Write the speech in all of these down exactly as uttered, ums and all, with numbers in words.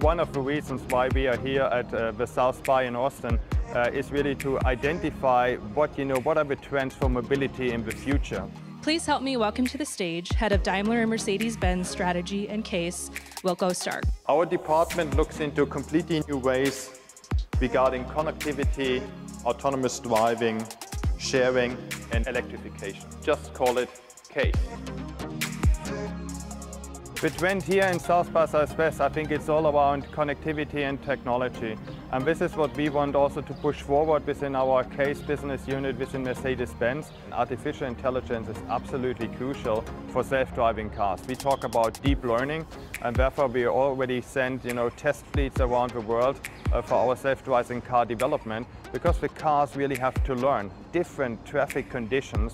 One of the reasons why we are here at uh, the South by in Austin uh, is really to identify what, you know, what are the trends for mobility in the future. Please help me welcome to the stage head of Daimler and Mercedes-Benz strategy and CASE, Wilco Stark. Our department looks into completely new ways regarding connectivity, autonomous driving, sharing, and electrification. Just call it CASE. The trend here in South by Southwest, I think it's all around connectivity and technology. And this is what we want also to push forward within our CASE business unit within Mercedes-Benz. Artificial intelligence is absolutely crucial for self-driving cars. We talk about deep learning, and therefore we already send you know, test fleets around the world uh, for our self-driving car development, because the cars really have to learn different traffic conditions.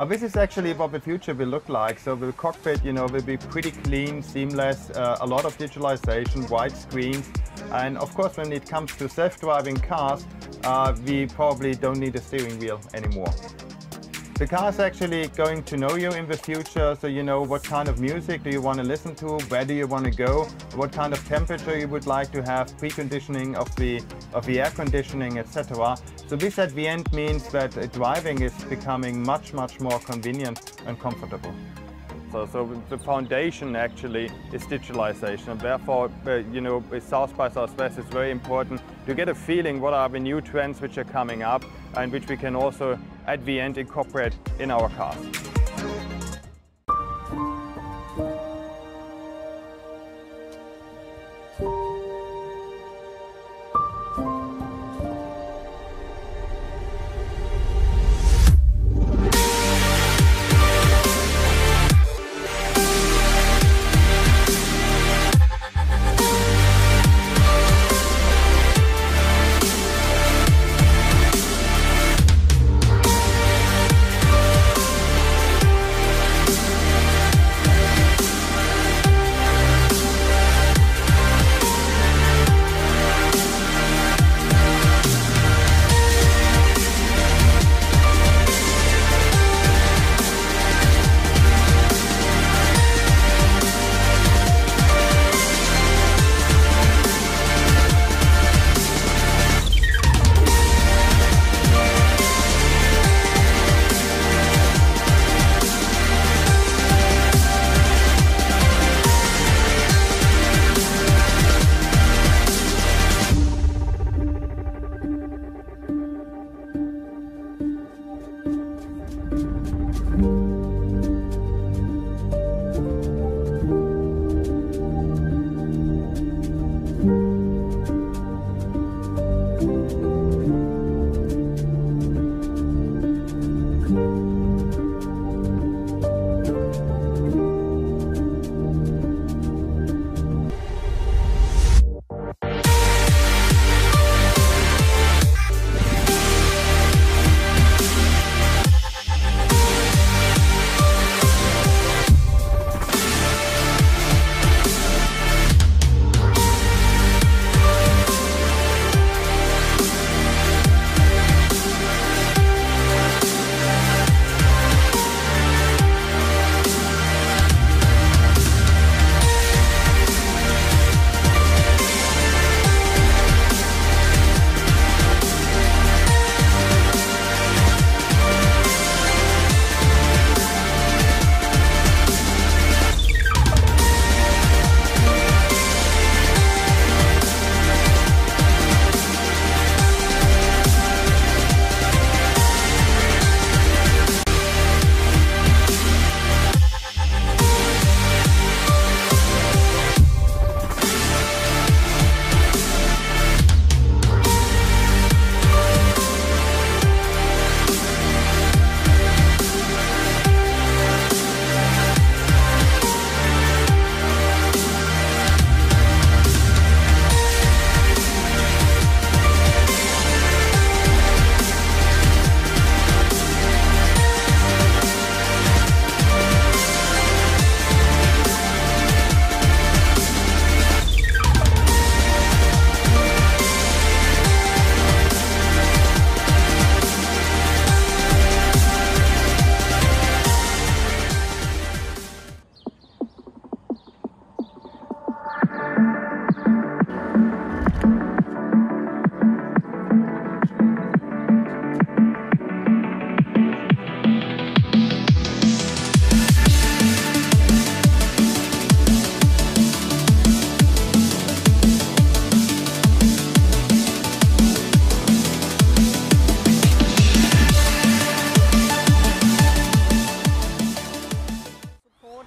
Uh, this is actually what the future will look like. So the cockpit, you know, will be pretty clean, seamless, uh, a lot of digitalization, wide screens. And of course, when it comes to self-driving cars, uh, we probably don't need a steering wheel anymore. The car is actually going to know you in the future, so you know what kind of music do you want to listen to, where do you want to go, what kind of temperature you would like to have, preconditioning of the, of the air conditioning, et cetera. So this at the end means that uh, driving is becoming much, much more convenient and comfortable. So, so the foundation actually is digitalization, and therefore, uh, you know, with South by Southwest, it's very important to get a feeling what are the new trends which are coming up and which we can also, at the end, incorporate in our cars.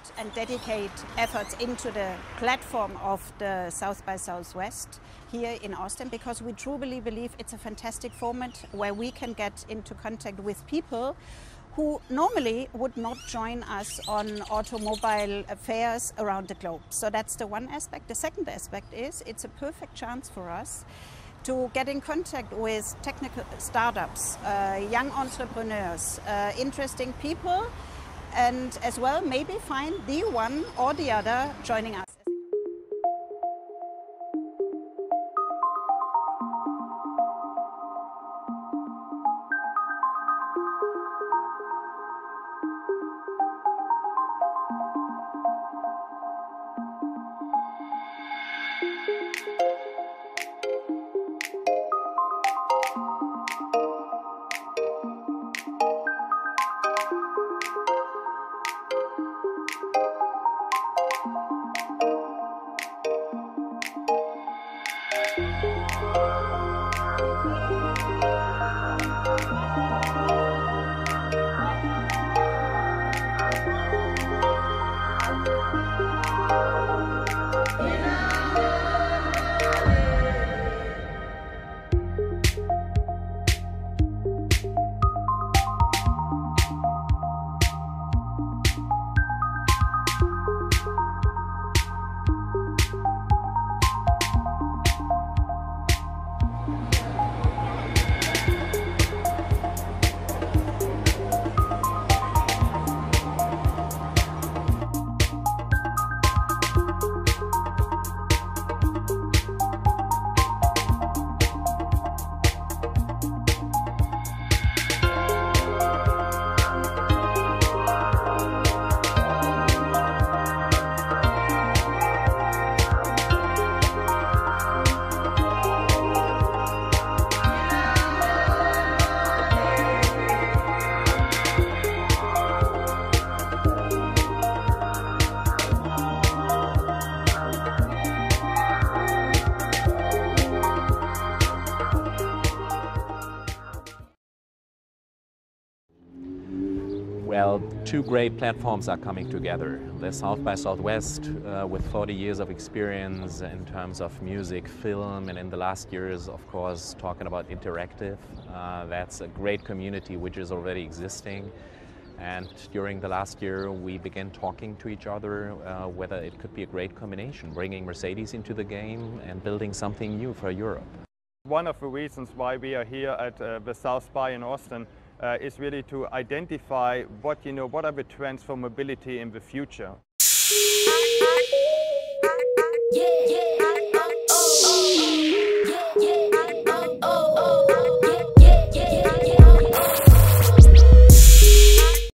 put and dedicate efforts into the platform of the South by Southwest here in Austin, because we truly believe it's a fantastic format where we can get into contact with people who normally would not join us on automobile fairs around the globe. So that's the one aspect. The second aspect is it's a perfect chance for us to get in contact with technical startups, uh, young entrepreneurs, uh, interesting people, and as well maybe find the one or the other joining us. Well, two great platforms are coming together. The South by Southwest, uh, with forty years of experience in terms of music, film, and in the last years, of course, talking about interactive. Uh, that's a great community which is already existing. And during the last year, we began talking to each other uh, whether it could be a great combination, bringing Mercedes into the game and building something new for Europe. One of the reasons why we are here at uh, the South by in Austin Uh, is really to identify what, you know, what are the trends for mobility in the future. Yeah, yeah, oh, oh, oh, yeah, yeah, oh, oh, oh.